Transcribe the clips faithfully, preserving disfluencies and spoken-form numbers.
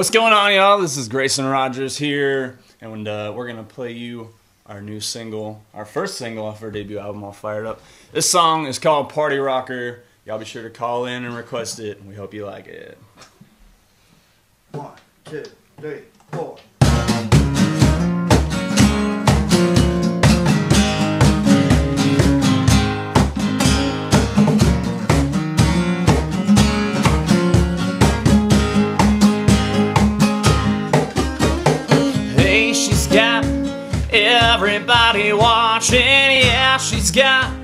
What's going on, y'all? This is Grayson Rogers here, and uh, we're gonna play you our new single, our first single off our debut album, All Fired Up. This song is called Party Rocker. Y'all be sure to call in and request it, and we hope you like it. One, two, three, four. Everybody watching, yeah, she's got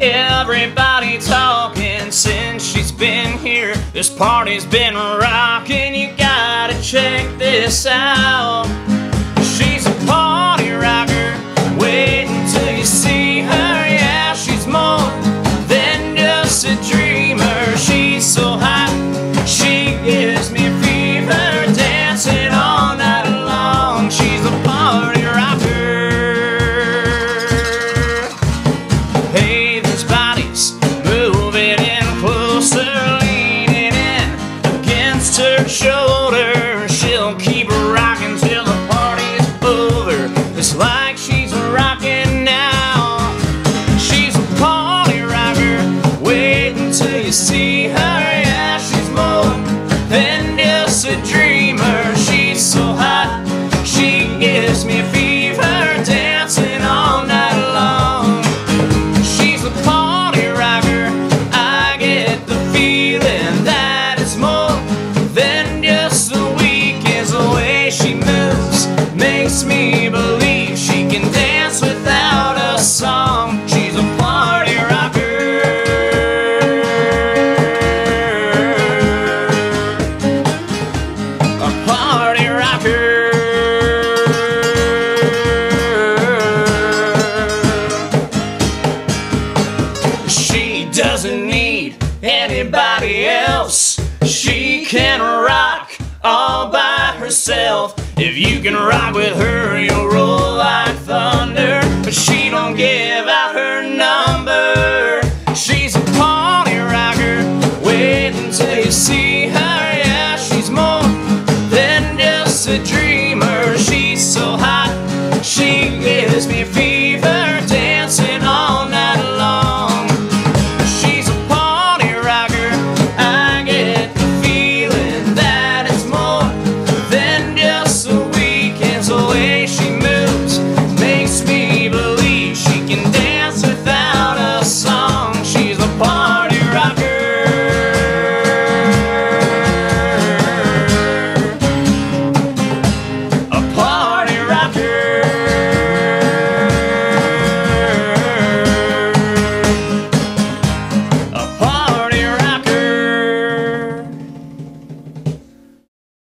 everybody talking. Since she's been here, this party's been rocking. You gotta check this out. She's a party rocker, wait until you see her. Yeah, she's more than just a dreamer. She's so hot, she gives me fever, dancing all night long. She's a party. Shoulder, she'll keep rocking till the party's over. It's like she's rocking now. She's a party rocker, wait until you see her. Yeah, she's more than just a dreamer. She's so hot, she gives me a fever, dancing all night long. She's a party rocker, I get the feeling that it's more than me believe she can dance without a song. She's a party rocker, a party rocker. She doesn't need anybody else. She can rock all by herself. If you can rock with her, you'll roll like thunder. But she don't give